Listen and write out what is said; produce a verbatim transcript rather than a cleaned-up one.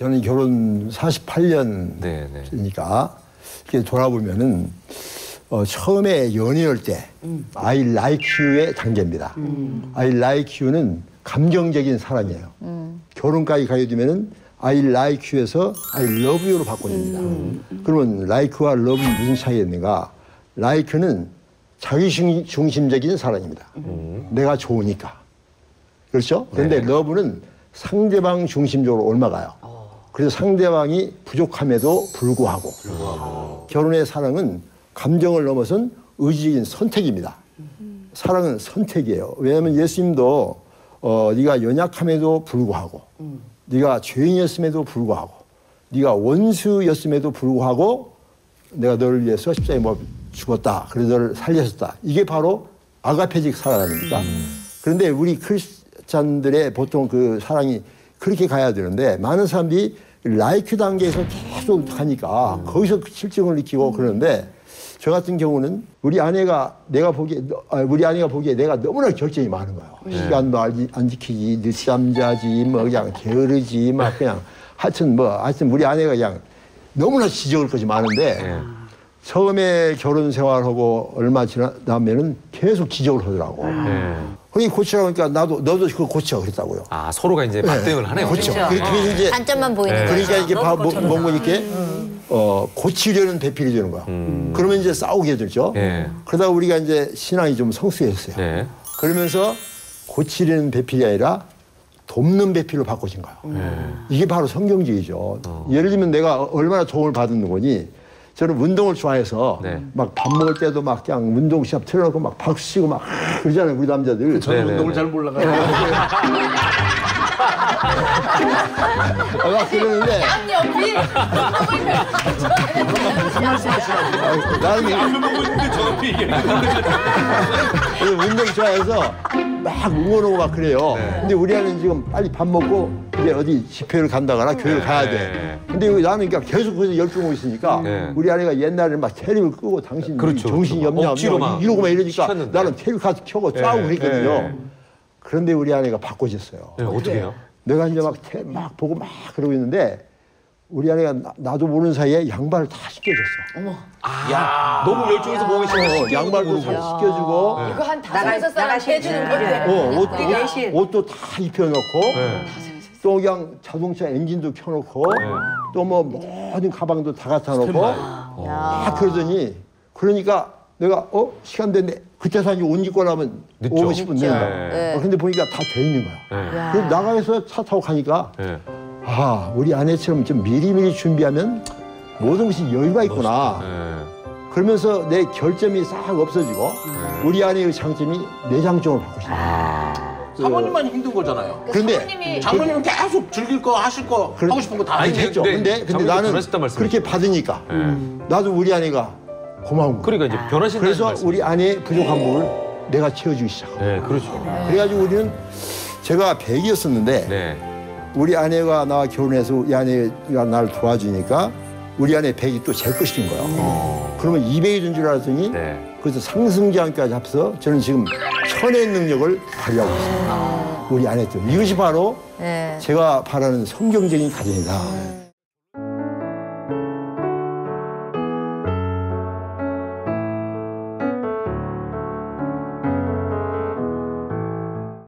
저는 결혼 사십팔 년이니까 네, 네. 이렇게 돌아보면은 어, 처음에 연애할 때 음. I like you의 단계입니다. 음. I like you는 감정적인 사랑이에요. 음. 결혼까지 가게 되면은 I like you에서 I love you로 바꿔줍니다. 음. 그러면 like와 love는 무슨 차이였는가? like는 자기 중심적인 사랑입니다. 음. 내가 좋으니까. 그렇죠? 그런데 네. love는 상대방 중심적으로 옮아가요. 그래서 상대방이 부족함에도 불구하고, 불구하고. 결혼의 사랑은 감정을 넘어선 의지적인 선택입니다. 음. 사랑은 선택이에요. 왜냐하면 예수님도 어, 네가 연약함에도 불구하고 음. 네가 죄인이었음에도 불구하고 네가 원수였음에도 불구하고 내가 너를 위해서 십자가에 못 죽었다. 그래서 너를 살렸었다. 이게 바로 아가페적 사랑 아닙니까? 음. 그런데 우리 크리스찬들의 보통 그 사랑이 그렇게 가야 되는데 많은 사람들이 라이크 단계에서 계속 하니까 음. 거기서 실증을 느끼고 음. 그러는데 저 같은 경우는 우리 아내가 내가 보기에 우리 아내가 보기에 내가 너무나 결정이 많은 거예요. 네. 시간도 안 지키지, 늦잠 자지, 뭐 그냥 게으르지, 막 그냥 하여튼 뭐 하여튼 우리 아내가 그냥 너무나 지적을 것이 많은데 네. 처음에 결혼 생활하고 얼마 지나면은 계속 지적을 하더라고. 네. 그게 고치라고 하니까 나도 너도 그거 고쳐 그랬다고요. 아 서로가 이제 맞대응을 네. 하네요. 그렇죠. 그게 어. 이제 단점만 보이는 네. 그러니까 이게 뭔가 이렇게. 어, 고치려는 배필이 되는 거야. 음. 그러면 이제 싸우게 되죠. 네. 그러다가 우리가 이제 신앙이 좀 성숙해졌어요. 네. 그러면서 고치려는 배필이 아니라 돕는 배필로 바꿔진 거예요. 네. 이게 바로 성경주의죠. 어. 예를 들면 내가 얼마나 도움을 받는 거니 저는 운동을 좋아해서 네. 막 밥 먹을 때도 막 그냥 운동 시합 틀어놓고 막 박수 치고 막 그러잖아요. 우리 남자들. 그 저는 네, 운동을 네. 잘 몰라가지고. 막 그러는데. 나는 안 먹고 있는데 저도 피해. 운동 좋아해서 막 응원하고 막 그래요. 네. 근데 우리 아는 지금 빨리 밥 먹고 이제 어디 집회를 간다거나 교회를 네. 가야 돼. 근데 나는 그러니까 계속 거기서 열중하고 있으니까 네. 우리 아내가 옛날에 막 테레비를 끄고 당신 그렇죠, 정신이 없냐 그렇죠. 없냐 이러고 막 이러니까 시켰는데. 나는 테레비 가서 켜고 네. 싸우고 그랬거든요. 네. 그런데 우리 아내가 바꿔졌어요. 네, 어떻게 해요? 내가 이제 막, 태, 막 보고 막 그러고 있는데 우리 아내가 나, 나도 모르는 사이에 양발을 다 씻겨줬어. 어머. 아, 야, 너무 열중해서 보고 있어. 양발도 다 씻겨주고. 네. 이거 한 다섯 살한테 해주는 건데. 어, 옷도, 네. 옷도 다 입혀놓고. 네. 또 그냥 자동차 엔진도 켜놓고. 네. 또 뭐 모든 가방도 다 갖다 놓고. 다 그러더니 그러니까 내가 어? 시간 됐네. 그때서 한 옷 입고 나면 오십 분 내요. 네. 어, 근데 보니까 다 돼 있는 거야. 네. 그래서 나가서 차 타고 가니까 네. 아, 우리 아내처럼 좀 미리미리 준비하면 모든 것이 여유가 있구나. 네. 그러면서 내 결점이 싹 없어지고 네. 우리 아내의 장점이 내 장점을 바꾸신다. 아. 사모님만 힘든 거잖아요. 그런데 사모님이... 장모님은 계속 즐길 거 하실 거 그래, 하고 싶은 거 다 했죠. 근데, 근데 나는 그렇게 받으니까 네. 나도 우리 아내가 고마운 그러니까 이제 변하신 그래서 우리 아내의 부족한 부분을 내가 채워주기 시작하고. 네, 그렇죠. 네. 그래가지고 우리는 제가 백이었었는데 네. 우리 아내가 나와 결혼해서 우리 아내가 나를 도와주니까 우리 아내 백이 또 제 것이 된 거예요. 음. 그러면 이백이 된 줄 알았더니 네. 그래서 상승기한까지 합서 저는 지금 천의 능력을 발휘하고 있습니다. 아. 우리 아내 때 이것이 바로 네. 제가 바라는 성경적인 가정이다. 음.